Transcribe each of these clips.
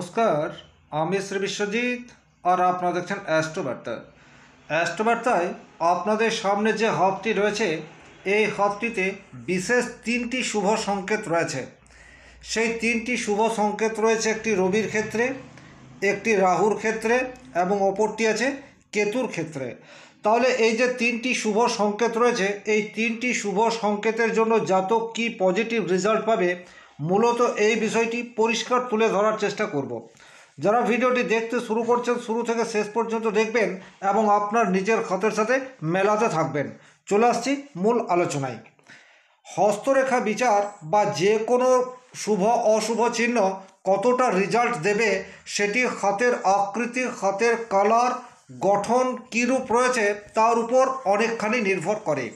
नमस्कार आमी श्री विश्वजीत और आपनारा देखें एस्ट्रो बार्ताय आपनादेर सामने जो हबटी रयेछे एई हबटीते विशेष तीनटी शुभ संकेत रयेछे सेई तीनटी शुभ संकेत रयेछे एकटी रबिर क्षेत्रे एकटी राहुर क्षेत्रे एबं अपरटी आछे केतुर क्षेत्रे। ताहले एई जे तीनटी शुभ संकेत रयेछे एई तीनटी शुभ संकेतेर जोन्नो जातक कि पजिटिव रेजाल्ट पाबे मूलत এই বিষয়টি পরিষ্কার তুলে ধরার চেষ্টা করব। যারা ভিডিওটি দেখতে শুরু করছেন শুরু থেকে শেষ পর্যন্ত দেখবেন এবং আপনার নিজের ক্ষতের সাথে মেলাতে থাকবেন। চলে আসছি মূল আলোচনায়। হস্তরেখা বিচার বা যে কোনো শুভ অশুভ চিহ্ন কতটা রেজাল্ট দেবে সেটি হাতের আকৃতি হাতের কালার গঠন কী রূপ রয়েছে তার উপর অনেকখানি নির্ভর করে।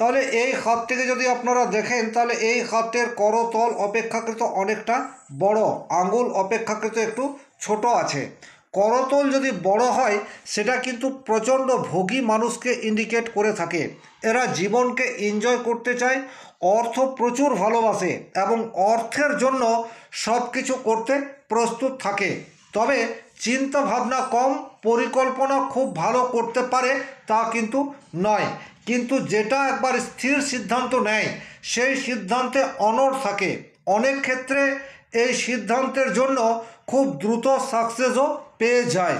তাহলে এই হাতটিকে যদি আপনারা দেখেন তাহলে এই হাতের করতল অপেক্ষাকৃত অনেকটা বড়, আঙ্গুল অপেক্ষাকৃত একটু ছোট আছে। করতল যদি বড় হয় সেটা কিন্তু প্রচণ্ড ভোগী মানুষকে ইন্ডিকেট করে থাকে। এরা জীবনকে এনজয় করতে চায়, অর্থ প্রচুর ভালোবাসে এবং অর্থের জন্য সব কিছু করতে প্রস্তুত থাকে। তবে চিন্তা ভাবনা কম, পরিকল্পনা খুব ভালো করতে পারে তা কিন্তু নয়, কিন্তু যেটা একবার স্থির সিদ্ধান্ত নেয় সেই সিদ্ধান্তে অনড় থাকে। অনেক ক্ষেত্রে এই সিদ্ধান্তের জন্য খুব দ্রুত সাকসেসও পেয়ে যায়,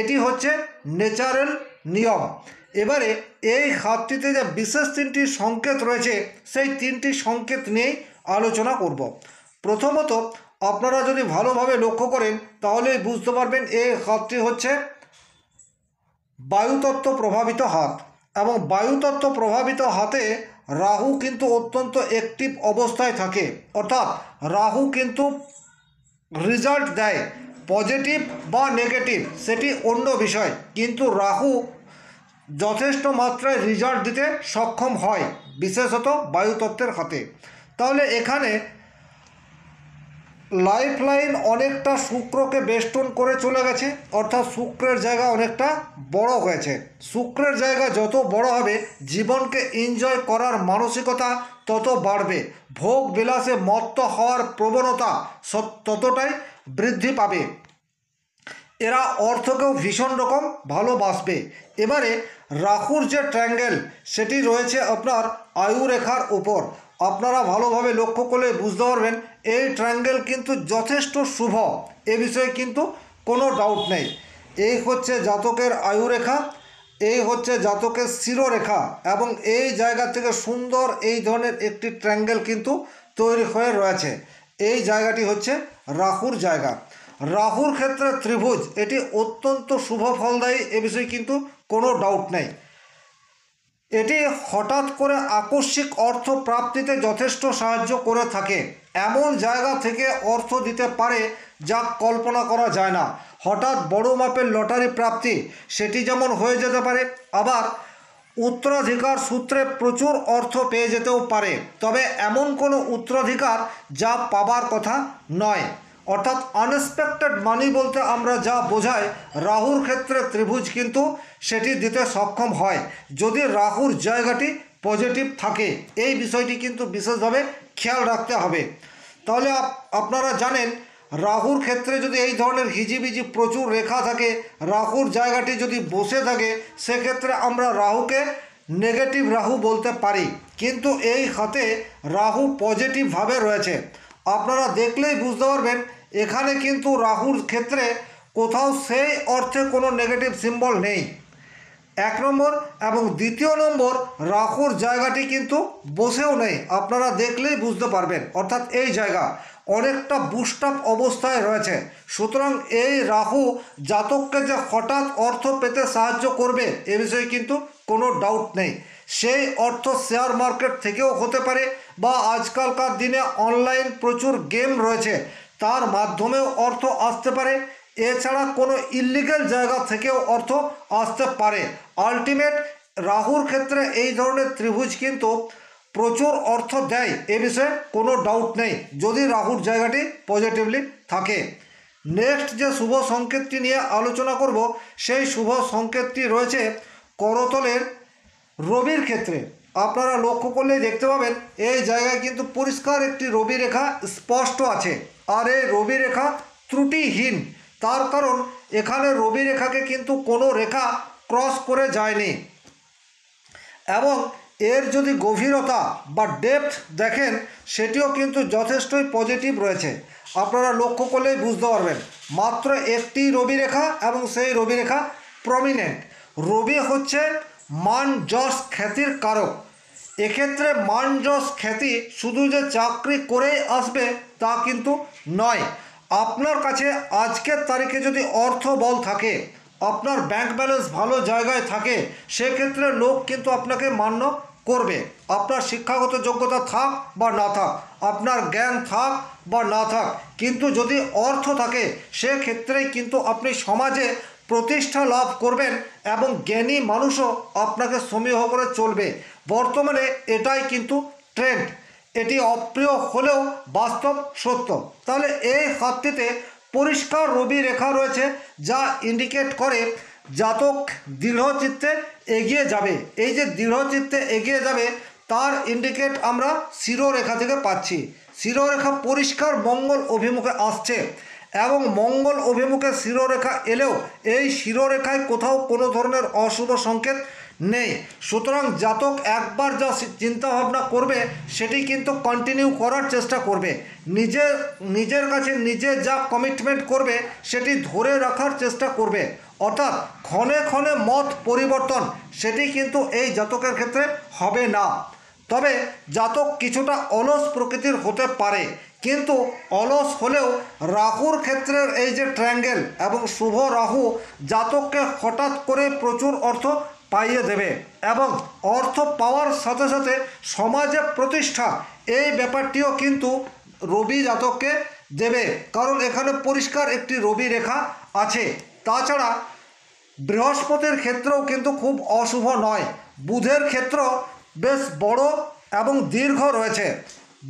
এটি হচ্ছে ন্যাচারাল নিয়ম। এবারে এই হাতটিতে যে বিশেষ তিনটি সংকেত রয়েছে সেই তিনটি সংকেত নিয়েই আলোচনা করব। প্রথমত আপনারা যদি ভালোভাবে লক্ষ্য করেন তাহলে বুঝতে পারবেন এই হাতটি হচ্ছে বায়ুতত্ত্ব প্রভাবিত হাত এবং বায়ুতত্ত্ব প্রভাবিত হাতে রাহু কিন্তু অত্যন্ত অ্যাক্টিভ অবস্থায় থাকে, অর্থাৎ রাহু কিন্তু রেজাল্ট দেয়, পজিটিভ বা নেগেটিভ সেটি অন্য বিষয়, কিন্তু রাহু যথেষ্ট মাত্রায় রেজাল্ট দিতে সক্ষম হয় বিশেষত বায়ুতত্ত্বের হাতে। তাহলে এখানে লাইফলাইন অনেকটা শুক্রকে বেষ্টন করে চলে গেছে, অর্থাৎ শুক্রের জায়গা অনেকটা বড় হয়েছে। শুক্রের জায়গা যত বড় হবে জীবনকে এনজয় করার মানসিকতা তত বাড়বে, ভোগ বিলাসে মত্ত হওয়ার প্রবণতা ততটাই বৃদ্ধি পাবে, এরা অর্থকেও ভীষণ রকম ভালোবাসবে। এবারে রাহুর যে ট্রায়াঙ্গেল সেটি রয়েছে আপনার আয়ুরেখার উপর, আপনারা ভালোভাবে লক্ষ্য করলে বুঝতে পারবেন এই ট্রায়াঙ্গেল কিন্তু যথেষ্ট শুভ, এ বিষয়ে কিন্তু কোনো ডাউট নেই। এই হচ্ছে জাতকের আয়ুরেখা, এই হচ্ছে জাতকের শিরোরেখা এবং এই জায়গা থেকে সুন্দর এই ধরনের একটি ট্রায়াঙ্গেল কিন্তু তৈরি হয়ে রয়েছে। এই জায়গাটি হচ্ছে রাহুর জায়গা। রাহুর ক্ষেত্রে ত্রিভুজ এটি অত্যন্ত শুভ ফলদায়ী, এ বিষয়ে কিন্তু কোনো ডাউট নেই। এটি হঠাৎ করে আকস্মিক অর্থ প্রাপ্তিতে যথেষ্ট সাহায্য করে থাকে, এমন জায়গা থেকে অর্থ দিতে পারে যা কল্পনা করা যায় না। হঠাৎ বড় মাপের লটারি প্রাপ্তি সেটি যেমন হয়ে যেতে পারে, আবার উত্তরাধিকার সূত্রে প্রচুর অর্থ পেয়ে যেতেও পারে, তবে এমন কোনো উত্তরাধিকার যা পাবার কথা নয়, অর্থাৎ আনএক্সপেক্টেড মানি বলতে আমরা যা বোঝাই রাহুর ক্ষেত্রে ত্রিভুজ কিন্তু সেটি দিতে সক্ষম হয় যদি রাহুর জায়গাটি পজিটিভ থাকে। এই বিষয়টি কিন্তু বিশেষভাবে খেয়াল রাখতে হবে। তাহলে আপনারা জানেন রাহুর ক্ষেত্রে যদি এই ধরনের হিজিবিজি প্রচুর রেখা থাকে, রাহুর জায়গাটি যদি বসে থাকে সেক্ষেত্রে আমরা রাহুকে নেগেটিভ রাহু বলতে পারি, কিন্তু এই হাতে রাহু পজিটিভভাবে রয়েছে। আপনারা দেখলেই বুঝতে পারবেন এখানে কিন্তু রাহুর ক্ষেত্রে কোথাও সেই অর্থে কোনো নেগেটিভ সিম্বল নেই, এক নম্বর। এবং দ্বিতীয় নম্বর রাহুর জায়গাটি কিন্তু বসেও নেই, আপনারা দেখলেই বুঝতে পারবেন, অর্থাৎ এই জায়গা অনেকটা বুস্ট আপ অবস্থায় রয়েছে। সুতরাং এই রাহু জাতককে যে হঠাৎ অর্থ পেতে সাহায্য করবে এ বিষয়ে কিন্তু কোনো ডাউট নেই। সেই অর্থ শেয়ার মার্কেট থেকেও হতে পারে বা আজকালকার দিনে অনলাইন প্রচুর গেম রয়েছে তার মাধ্যমেও অর্থ আসতে পারে, এছাড়া কোনো ইলিগ্যাল জায়গা থেকেও অর্থ আসতে পারে। আলটিমেট রাহুর ক্ষেত্রে এই ধরনের ত্রিভুজ কিন্তু প্রচুর অর্থ দেয়, এ বিষয়ে কোনো ডাউট নেই যদি রাহুর জায়গাটি পজিটিভলি থাকে। নেক্সট যে শুভ সংকেতটি নিয়ে আলোচনা করব সেই শুভ সংকেতটি রয়েছে করতলের রবির ক্ষেত্রে। আপনারা লক্ষ্য করলে দেখতে পাবেন এই জায়গায় কিন্তু পরিষ্কার একটি রবি রেখা স্পষ্ট আছে, আর এই রবি রেখা त्रुटिहीन तार कारण एखाने रवि रेखा के किन्तु कोनो रेखा क्रस करे जायनि एवं एर यदि गभीरता बा डेप्थ देखें सेटिओ किन्तु यथेष्ट पजिटिव रयेछे। आपनारा लक्ष्य करलेई बुझते पारबेन मात्र एकटी रवि रेखा एवं सेई रवि रेखा प्रमिनेंट। रवि हच्छे मान यश ख्यातिर कारक। एक क्षेत्र में मान यश ख्याति शुधु जे चाकरी करेई आसबे ता किन्तु नय। आपनार काछे आजकेर तारीखे यदि अर्थ बल थाके आपनार बैंक बैलेंस भालो जायगाय थाके से क्षेत्रे लोक किन्तु आपनाके मान्य करबे। आपनार शिक्षागत योग्यता थाक बा ना थाक आपनार ज्ञान थाक बा ना थाक किन्तु यदि अर्थ थाके से क्षेत्रेई किन्तु आपनि समाजे प्रतिष्ठा लाभ करबेन एवं ज्ञानी मानुषो आपनाके समीह करे चलबे। बर्तमाने एटाई किन्तु ट्रेंड। एटी अप्रिय हलेओ वास्तव सत्य। ताहले एई हातটিতে परिष्कार रवि रेखा रयेछे जा इंडिकेट करे जातक दृढ़चित्ते एगिए जाबे। एई जे दृढ़चित्ते एगिए जाबे तार इंडिकेट आमरा शिरोरेखा थेके पाচ্ছি। शिरोरेखा परिष्कार मंगल अभिमुखे आसছে एवं मंगल अभिमुखे शिरोरेखा एलेও এই শিরোরেখায় কোথাও কোনো ধরনের অশুভ সংকেত নেই। সুতরাং জাতক একবার যা চিন্তা ভাবনা করবে সেটি কিন্তু কন্টিনিউ করার চেষ্টা করবে। নিজের কাছে নিজে যা কমিটমেন্ট করবে সেটি ধরে রাখার চেষ্টা করবে। অর্থাৎ ক্ষণে ক্ষণে মত পরিবর্তন সেটি কিন্তু এই জাতকের ক্ষেত্রে হবে না। তবে জাতক কিছুটা অলস প্রকৃতির হতে পারে किन्तु अलस होलेও राहुर क्षेत्रेर एई जे ट्रायंगल एवं शुभ राहु जातक के हठात् करे प्रचुर अर्थ पाइए देबे एवं अर्थ पावार साथे साथे समाजे प्रतिष्ठा एई ब्यापारटिओ किन्तु रवि जातक के देबे कारण एखाने परिष्कार एकटी रवि रेखा आछे। ताछाड़ा बृहस्पतिर क्षेत्रेओ किन्तु खूब अशुभ नय। बुधेर क्षेत्र बेश बड़ो एवं दीर्घ रयेछे।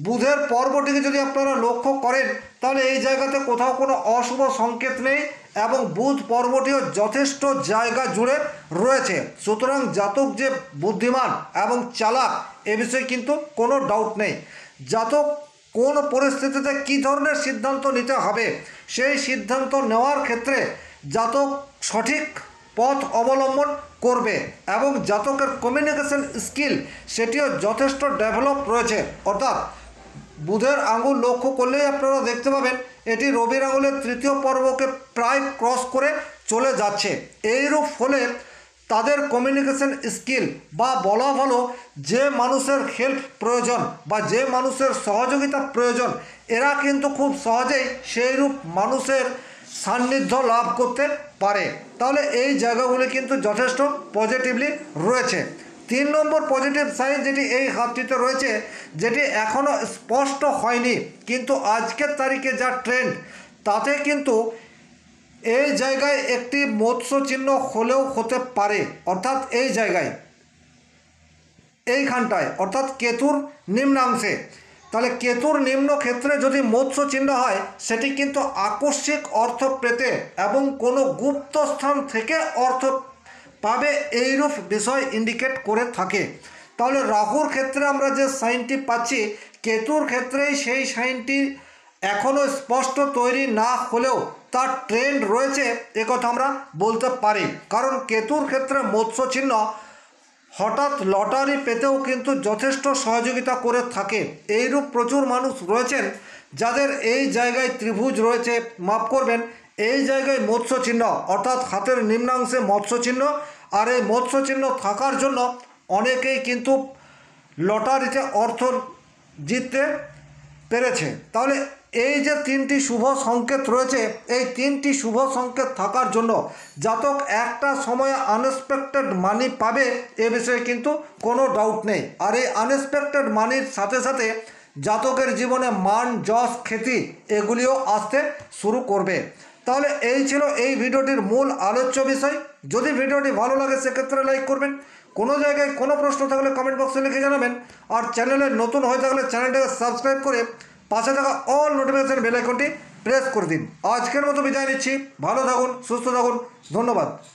बुधेर पर्वটিকে যদি আপনারা লক্ষ্য করেন তাহলে এই জায়গাতে কোথাও কোনো অশুভ সংকেত নেই এবং বুধ পর্বটিও যথেষ্ট জায়গা জুড়ে রয়েছে। সুতরাং জাতক যে বুদ্ধিমান এবং চালাক এ বিষয়ে কিন্তু কোনো ডাউট নেই। জাতক কোন পরিস্থিতিতে কি ধরনের সিদ্ধান্ত নিতে হবে সেই সিদ্ধান্ত নেওয়ার ক্ষেত্রে জাতক সঠিক পথ অবলম্বন করবে এবং জাতকের কমিউনিকেশন স্কিল সেটিও যথেষ্ট ডেভেলপ রয়েছে। অর্থাৎ बुधर आंगुल लक्ष्य कर ले अपनारा देखते पाबेन एटी रविर आंगुलेर तृतीय पर्व के प्राय क्रस करे चले जाच्छे। एइरूप फले तादेर कम्युनिकेशन स्किल बा बला भालो जे मानुषेर हेल्प प्रयोजन बा जे मानुषेर सहयोगिता प्रयोजन एरा किन्तु खूब सहजेई सेइरूप मानुषेर सान्निध्य लाभ करते पारे। ताहले एई जायगागुली किन्तु यथेष्ट पजिटिवली रयेछे। तीन नम्बर पजिटिव साइन जेटी हाथटीते रयेछे जेटी एखोनो स्पष्ट हयनि किन्तु आजकेर तारीखे जा ट्रेंड ताते किन्तु एई जायगाय एकटी मत्स्य चिह्न हलेओ होते पारे। अर्थात एई जायगाय एइखानटाय अर्थात केतुर निम्नांशे ताहले केतुर निम्न क्षेत्रे यदि मत्स्य चिह्न हय सेटी किन्तु आकस्मिक अर्थ पेते एवं कोनो गुप्त स्थान थेके अर्थ पाबे एइरूप विषय इंडिकेट करे थाके। ताहले राहुर क्षेत्रे आमरा जे साइनटी पाচ্ছি केतुर क्षेत्रेई सेई साइनटी एखोनो स्पष्ट तैरी ना हलेओ तार ट्रेंड रयेछे एई कथा आमरा बोलते पारी। कारण केतुर क्षेत्रे मत्स्य चिह्न हठात् लटारि पेतेओ किन्तु यथेष्ट सहयोगिता करे थाके। एइरूप प्रचुर मानुष रयेछेन जादेर एई जायगाय त्रिभुज रयेछे माफ करबेन এই জায়গায় মৎস্য চিহ্ন অর্থাৎ হাতের নিম্নাংশে মৎস্য চিহ্ন আর এই মৎস্য চিহ্ন থাকার জন্য অনেকেই কিন্তু লটারিতে অর্থ জিততে পেরেছে। তাহলে এই যে তিনটি শুভ সংকেত রয়েছে এই তিনটি শুভ সংকেত থাকার জন্য জাতক একটা সময়ে আনএক্সপেক্টেড মানি পাবে এ বিষয়ে কিন্তু কোনো ডাউট নেই। আর এই আনএক্সপেক্টেড মানির সাথে সাথে জাতকের জীবনে মান যশ খ্যাতি এগুলিও আসতে শুরু করবে। তাহলে এই ছিল এই ভিডিওটির মূল আলোচ্য বিষয়। যদি ভিডিওটি ভালো লাগে সেক্ষেত্রে লাইক করবেন। কোনো জায়গায় কোনো প্রশ্ন থাকলে কমেন্ট বক্সে লিখে জানাবেন। আর চ্যানেলে নতুন হয়ে থাকলে চ্যানেলটাকে সাবস্ক্রাইব করে পাশে থাকা অল নোটিফিকেশন বেল আইকনটি প্রেস করে দিন। আজকের মতো বিদায় নিচ্ছি। ভালো থাকুন, সুস্থ থাকুন, ধন্যবাদ।